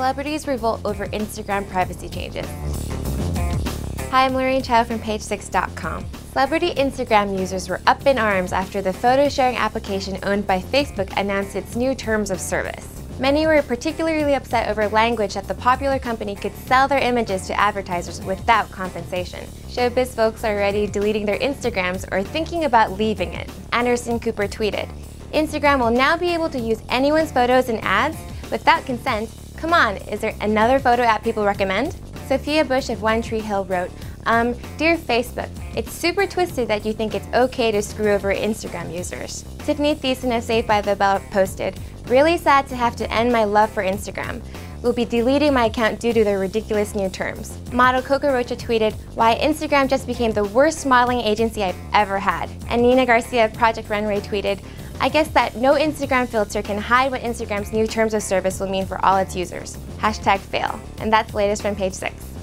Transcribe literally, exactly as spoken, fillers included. celebrities revolt over Instagram privacy changes. Hi, I'm Lorraine Chow from page six dot com. Celebrity Instagram users were up in arms after the photo sharing application owned by Facebook announced its new terms of service. Many were particularly upset over language that the popular company could sell their images to advertisers without compensation. Showbiz folks are already deleting their Instagrams or thinking about leaving it. Anderson Cooper tweeted, "Instagram will now be able to use anyone's photos and ads without consent. Come on, is there another photo app people recommend?" Sophia Bush of One Tree Hill wrote, Um, dear Facebook, it's super twisted that you think it's okay to screw over Instagram users. Tiffany Thiessen of Saved by the Bell posted, "Really sad to have to end my love for Instagram. Will be deleting my account due to their ridiculous new terms." Model Coco Rocha tweeted, "Why Instagram just became the worst modeling agency I've ever had." And Nina Garcia of Project Runway tweeted, "I guess that no Instagram filter can hide what Instagram's new terms of service will mean for all its users. Hashtag fail." And that's the latest from Page Six.